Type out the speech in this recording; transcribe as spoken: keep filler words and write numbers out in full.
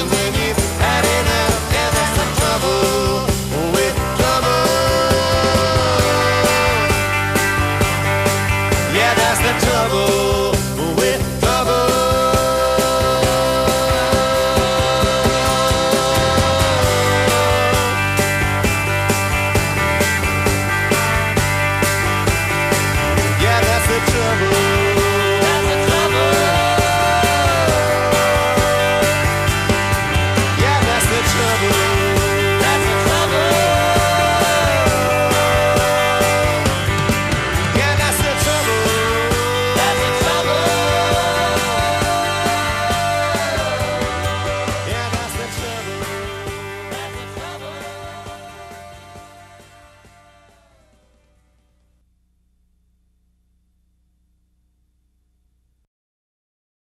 I